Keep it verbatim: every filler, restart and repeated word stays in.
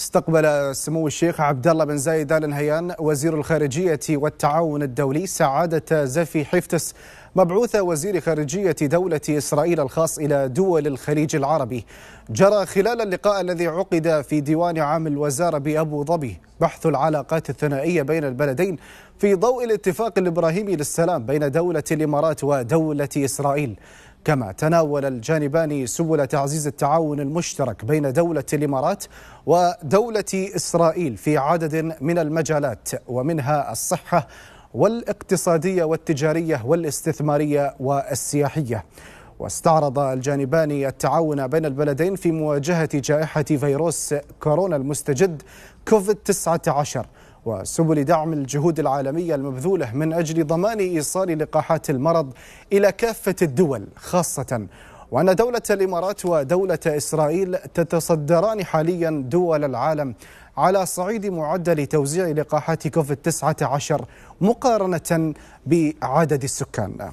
استقبل سمو الشيخ عبد الله بن زايد آل نهيان وزير الخارجية والتعاون الدولي سعادة زفي حفتس مبعوث وزير خارجية دولة إسرائيل الخاص إلى دول الخليج العربي. جرى خلال اللقاء الذي عقد في ديوان عام الوزارة بأبو ظبي بحث العلاقات الثنائية بين البلدين في ضوء الاتفاق الابراهيمي للسلام بين دولة الإمارات ودولة إسرائيل، كما تناول الجانبان سبل تعزيز التعاون المشترك بين دولة الإمارات ودولة إسرائيل في عدد من المجالات، ومنها الصحة والاقتصادية والتجارية والاستثمارية والسياحية. واستعرض الجانبان التعاون بين البلدين في مواجهة جائحة فيروس كورونا المستجد كوفيد تسعة عشر وسبل دعم الجهود العالمية المبذولة من أجل ضمان إيصال لقاحات المرض إلى كافة الدول، خاصة وأن دولة الإمارات ودولة إسرائيل تتصدران حاليا دول العالم على صعيد معدل توزيع لقاحات كوفيد تسعة عشر مقارنة بعدد السكان.